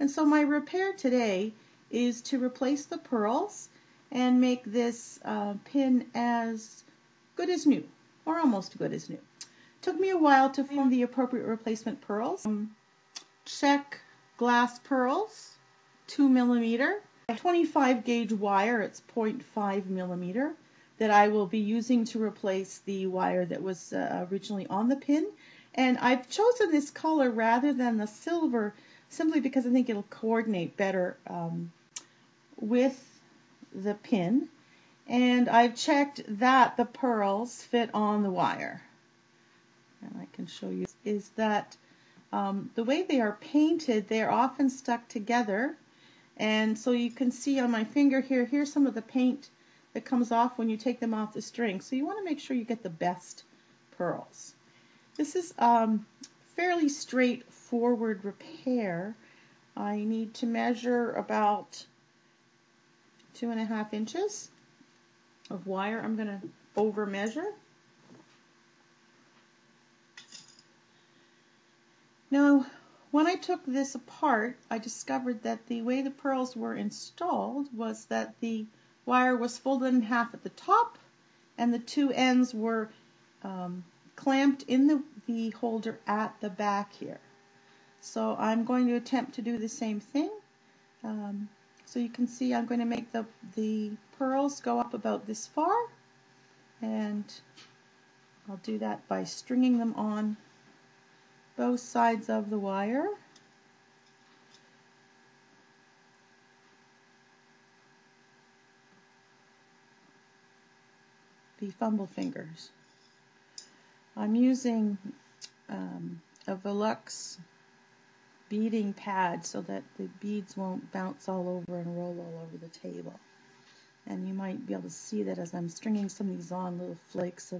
And so my repair today is to replace the pearls and make this pin as good as new, or almost good as new. Took me a while to find the appropriate replacement pearls. Czech glass pearls, 2 millimeter, 25 gauge wire, it's 0.5 millimeter, that I will be using to replace the wire that was originally on the pin. And I've chosen this color rather than the silver simply because I think it'll coordinate better with the pin. And I've checked that the pearls fit on the wire. And I can show you is that the way they are painted, they're often stuck together. And so you can see on my finger here, here's some of the paint that comes off when you take them off the string. So you want to make sure you get the best pearls. This is fairly straightforward repair. I need to measure about 2.5 inches of wire. I'm going to over measure. Now, when I took this apart, I discovered that the way the pearls were installed was that the wire was folded in half at the top and the two ends were clamped in the holder at the back here. So I'm going to attempt to do the same thing. So you can see I'm going to make the pearls go up about this far, and I'll do that by stringing them on both sides of the wire. The fumble fingers. I'm using a Velux beading pad so that the beads won't bounce all over and roll all over the table. And you might be able to see that as I'm stringing some of these on, little flakes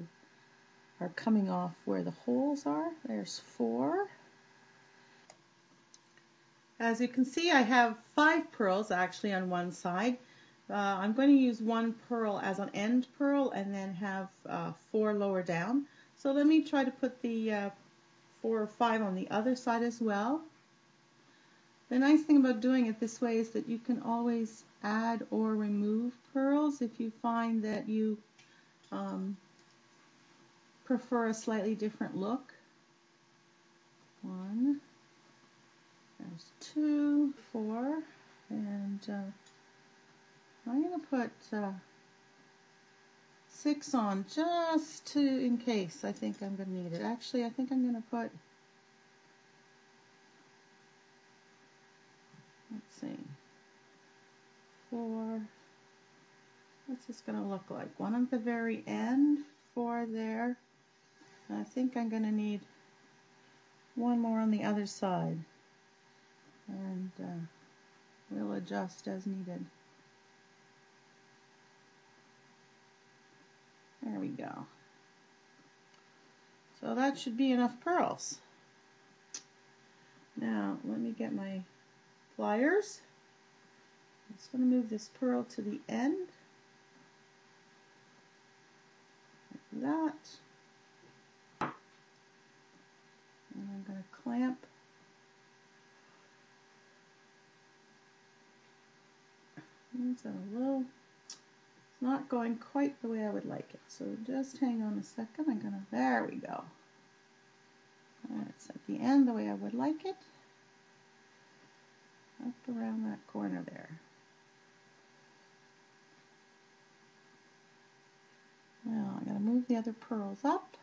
are coming off where the holes are. There's 4. As you can see, I have 5 pearls actually on one side. I'm going to use one pearl as an end pearl and then have 4 lower down. So let me try to put the 4 or 5 on the other side as well. The nice thing about doing it this way is that you can always add or remove pearls if you find that you prefer a slightly different look. 1, there's 2, 4, and I'm going to put 6 on just to, in case I think I'm going to need it. Actually, I think I'm going to put, let's see, 4, what's this going to look like? 1 at the very end, 4 there, and I think I'm going to need 1 more on the other side, and we'll adjust as needed. There we go. So that should be enough pearls. Now, let me get my pliers. I'm just going to move this pearl to the end. Like that. And I'm going to clamp. It's a little, not going quite the way I would like it. So just hang on a second. I'm gonna, there we go. It's at the end the way I would like it. Up around that corner there. Now I'm gonna move the other pearls up.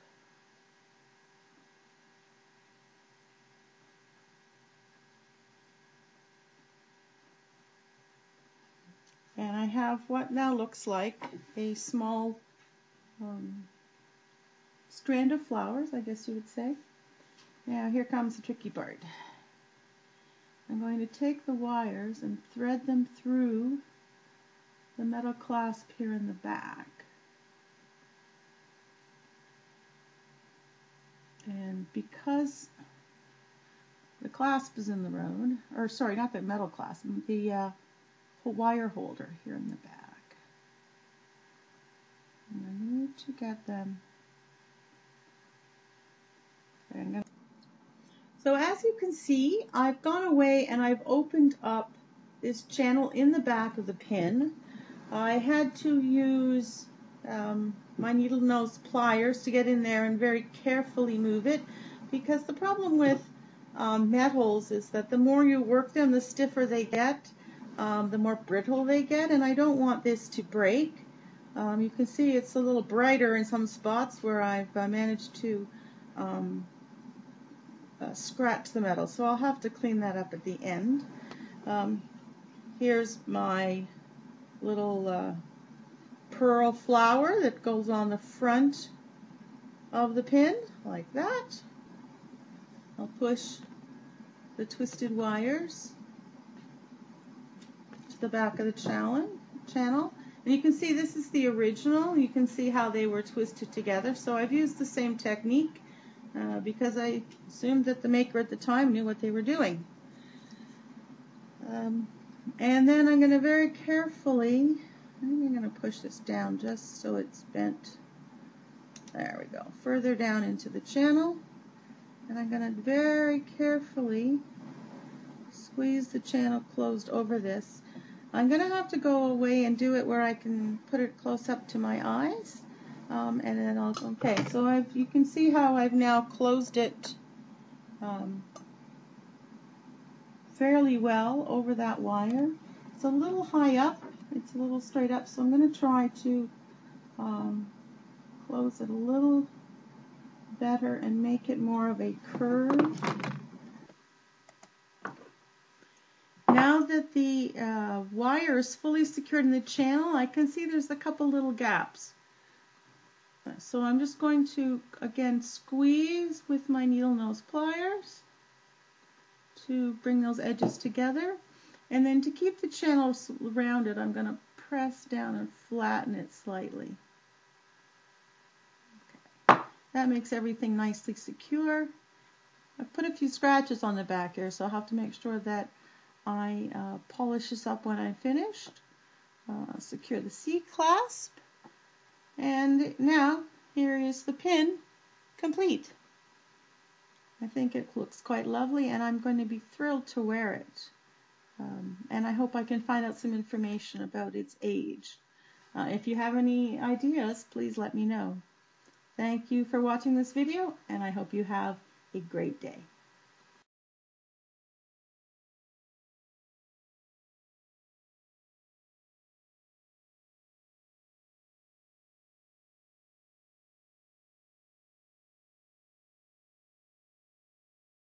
And I have what now looks like a small strand of flowers, I guess you would say. Now here comes the tricky part. I'm going to take the wires and thread them through the metal clasp here in the back. And because the clasp is in the road, or sorry, not the metal clasp, the wire holder here in the back. And I need to get them. So So as you can see, I've gone away and I've opened up this channel in the back of the pin. I had to use my needle nose pliers to get in there and very carefully move it, because the problem with metals is that the more you work them, the stiffer they get, the more brittle they get, and I don't want this to break. You can see it's a little brighter in some spots where I've managed to scratch the metal, so I'll have to clean that up at the end. Here's my little pearl flower that goes on the front of the pin, like that. I'll push the twisted wires to the back of the channel. And you can see this is the original. You can see how they were twisted together. So I've used the same technique because I assumed that the maker at the time knew what they were doing. And then I'm going to very carefully, I'm going to push this down just so it's bent. There we go. Further down into the channel. And I'm going to very carefully squeeze the channel closed over this. I'm going to have to go away and do it where I can put it close up to my eyes. And then I'll, okay, so you can see how I've now closed it fairly well over that wire. It's a little high up, it's a little straight up, so I'm going to try to close it a little better and make it more of a curve. Now that the wire is fully secured in the channel, I can see there's a couple little gaps. So I'm just going to, again, squeeze with my needle nose pliers to bring those edges together. And then to keep the channel rounded, I'm going to press down and flatten it slightly. That makes everything nicely secure. I've put a few scratches on the back here, so I'll have to make sure that I polish this up when I'm finished. Secure the C-clasp. And now, here is the pin complete. I think it looks quite lovely, and I'm going to be thrilled to wear it. And I hope I can find out some information about its age. If you have any ideas, please let me know. Thank you for watching this video, and I hope you have a great day.